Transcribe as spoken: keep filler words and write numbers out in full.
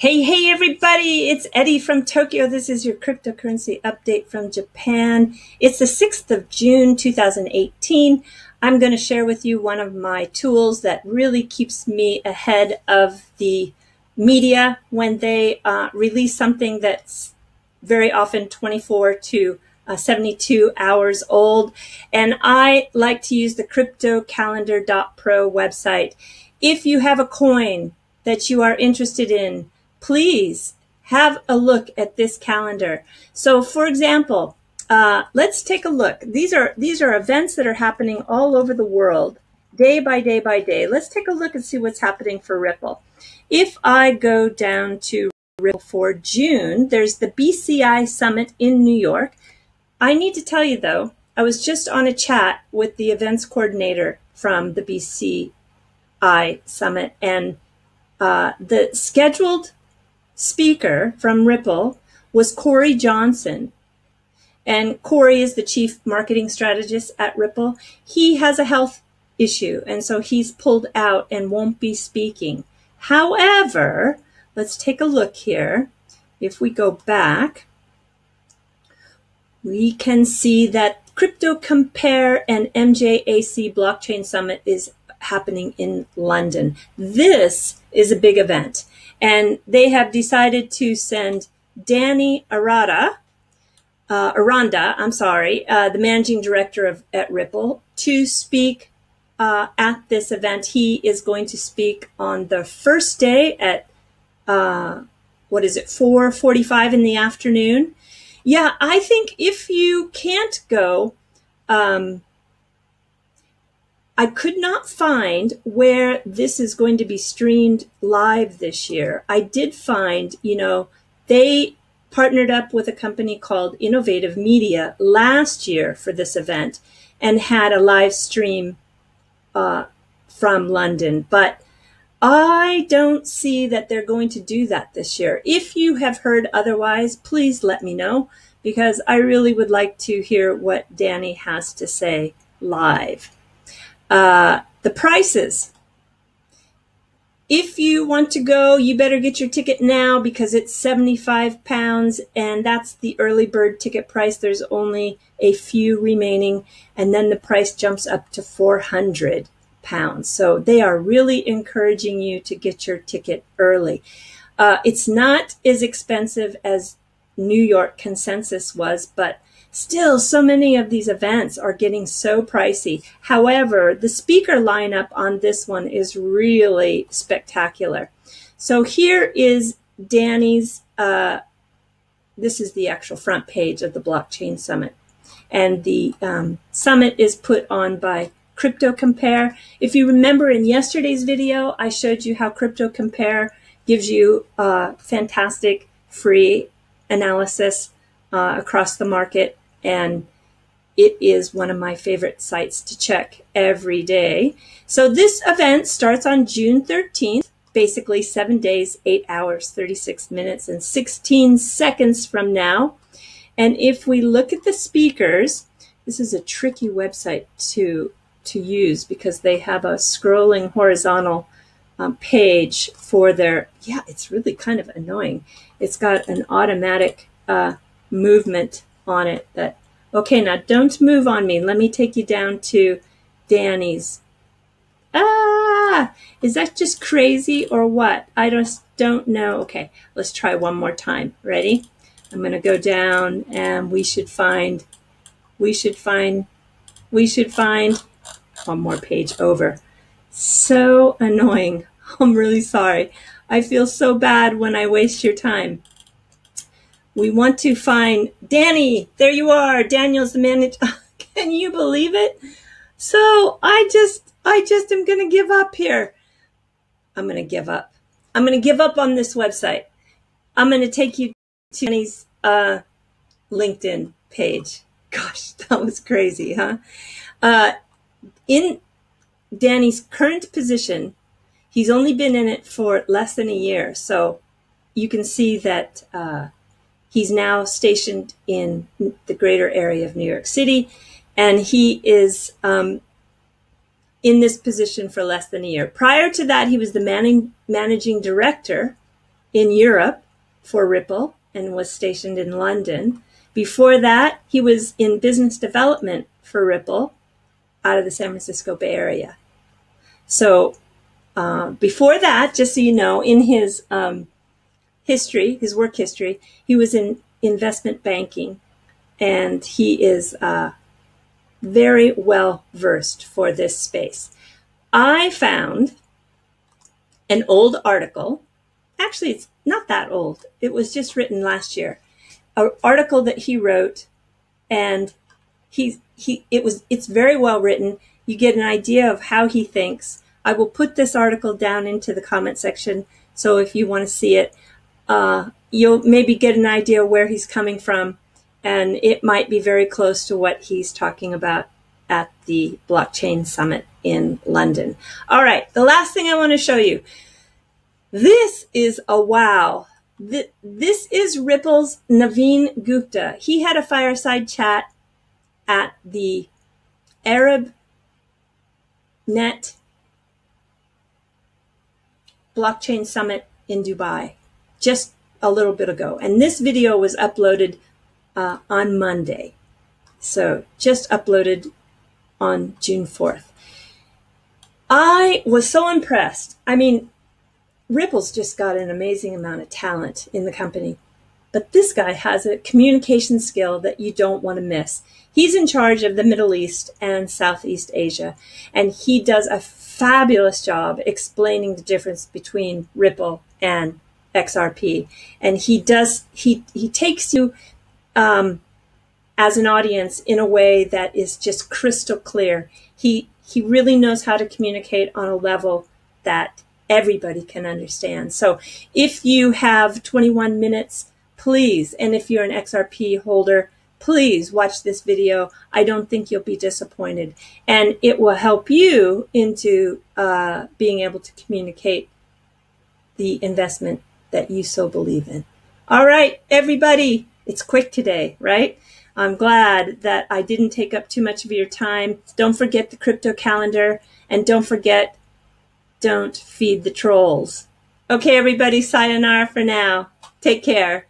Hey, hey, everybody. It's Eddie from Tokyo. This is your cryptocurrency update from Japan. It's the sixth of June, two thousand eighteen. I'm going to share with you one of my tools that really keeps me ahead of the media when they uh, release something that's very often twenty-four to seventy-two hours old. And I like to use the Crypto Calendar dot Pro website. If you have a coin that you are interested in, please have a look at this calendar. So for example, uh, let's take a look. These are these are events that are happening all over the world, day by day by day. Let's take a look and see what's happening for Ripple. If I go down to Ripple for June, there's the B C I Summit in New York. I need to tell you though, I was just on a chat with the events coordinator from the B C I Summit, and uh, the scheduled speaker from Ripple was Corey Johnson. And Corey is the chief marketing strategist at Ripple. He has a health issue, and so he's pulled out and won't be speaking. However, let's take a look here. If we go back, we can see that CryptoCompare and M J A C Blockchain Summit is happening in London. This is a big event, and they have decided to send Danny Arada, uh, Aranda, I'm sorry, uh, the managing director of at Ripple, to speak uh, at this event. He is going to speak on the first day at uh, what is it, four forty-five in the afternoon. Yeah, I think if you can't go, um, I could not find where this is going to be streamed live this year. I did find, you know, they partnered up with a company called Innovative Media last year for this event and had a live stream uh, from London. But I don't see that they're going to do that this year. If you have heard otherwise, please let me know, because I really would like to hear what Danny has to say live. Uh, the prices. If you want to go, you better get your ticket now, because it's seventy-five pounds, and that's the early bird ticket price. There's only a few remaining, and then the price jumps up to four hundred. Pounds. So they are really encouraging you to get your ticket early. Uh, it's not as expensive as New York Consensus was, but still so many of these events are getting so pricey. However, the speaker lineup on this one is really spectacular. So here is Danny's, uh, this is the actual front page of the Blockchain Summit. And the um, summit is put on by CryptoCompare. If you remember in yesterday's video, I showed you how CryptoCompare gives you uh, fantastic free analysis uh, across the market. And it is one of my favorite sites to check every day. So this event starts on June thirteenth, basically seven days, eight hours, thirty-six minutes, and sixteen seconds from now. And if we look at the speakers, this is a tricky website to to use, because they have a scrolling horizontal um, page for their, yeah, it's really kind of annoying. It's got an automatic uh, movement on it that, okay, now don't move on me. Let me take you down to Danny's. Ah, is that just crazy or what? I just don't know. Okay, let's try one more time. Ready? I'm gonna go down, and we should find, we should find, we should find, one more page over. So annoying. I'm really sorry. I feel so bad when I waste your time. We want to find Danny. There you are. Daniel's the manager. Can you believe it? So I just, I just am going to give up here. I'm going to give up. I'm going to give up on this website. I'm going to take you to Danny's uh, LinkedIn page. Gosh, that was crazy, huh? Uh, In Danny's current position, he's only been in it for less than a year. So you can see that uh, he's now stationed in the greater area of New York City, and he is um, in this position for less than a year. Prior to that, he was the man managing director in Europe for Ripple and was stationed in London. Before that, he was in business development for Ripple out of the San Francisco Bay Area. So uh, before that, just so you know, in his um, history, his work history, he was in investment banking, and he is uh, very well versed for this space. I found an old article. Actually, it's not that old. It was just written last year. An article that he wrote, and he he it was it's very well written. You get an idea of how he thinks. I will put this article down into the comment section, so if you want to see it, uh, you'll maybe get an idea where he's coming from, and it might be very close to what he's talking about at the Blockchain Summit in London. All right, the last thing I want to show you. This is a wow. This is Ripple's Navin Gupta. He had a fireside chat at the ArabNet Blockchain Summit in Dubai just a little bit ago. And this video was uploaded uh, on Monday. So just uploaded on June fourth. I was so impressed. I mean, Ripple's just got an amazing amount of talent in the company, but this guy has a communication skill that you don't want to miss. He's in charge of the Middle East and Southeast Asia, and he does a fabulous job explaining the difference between Ripple and X R P. And he does, he, he takes you um, as an audience in a way that is just crystal clear. He, he really knows how to communicate on a level that everybody can understand. So if you have twenty-one minutes, please, and if you're an X R P holder, please watch this video. I don't think you'll be disappointed. And it will help you into uh, being able to communicate the investment that you so believe in. All right, everybody, it's quick today, right? I'm glad that I didn't take up too much of your time. Don't forget the crypto calendar, and don't forget, don't feed the trolls. Okay, everybody, sayonara for now. Take care.